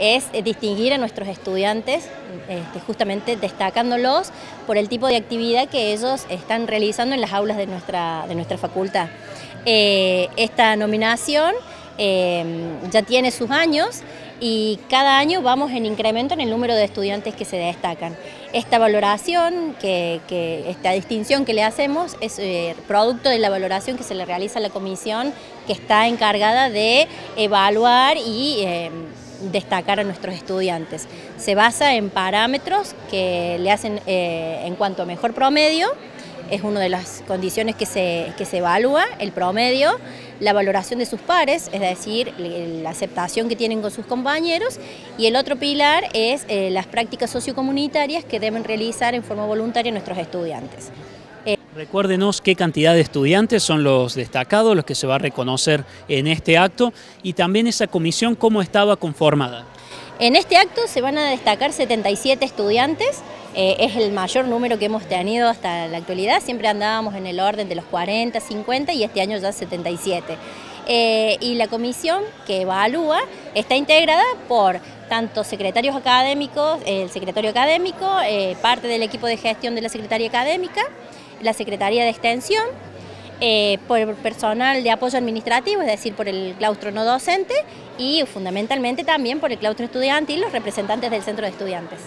es distinguir a nuestros estudiantes, justamente destacándolos por el tipo de actividad que ellos están realizando en las aulas de nuestra facultad. Esta nominación ya tiene sus años y cada año vamos en incremento en el número de estudiantes que se destacan. Esta valoración, esta distinción que le hacemos es producto de la valoración que se le realiza a la comisión que está encargada de evaluar y destacar a nuestros estudiantes. Se basa en parámetros que le hacen en cuanto a mejor promedio, es una de las condiciones que se evalúa, el promedio, la valoración de sus pares, es decir, la aceptación que tienen con sus compañeros, y el otro pilar es las prácticas sociocomunitarias que deben realizar en forma voluntaria nuestros estudiantes. Recuérdenos qué cantidad de estudiantes son los destacados, los que se va a reconocer en este acto, y también esa comisión, ¿cómo estaba conformada? En este acto se van a destacar 77 estudiantes, es el mayor número que hemos tenido hasta la actualidad, siempre andábamos en el orden de los 40, 50 y este año ya 77. Y la comisión que evalúa está integrada por tanto secretarios académicos, el secretario académico, parte del equipo de gestión de la Secretaría Académica, la Secretaría de Extensión, por personal de apoyo administrativo, es decir, por el claustro no docente y fundamentalmente también por el claustro estudiantil, los representantes del centro de estudiantes.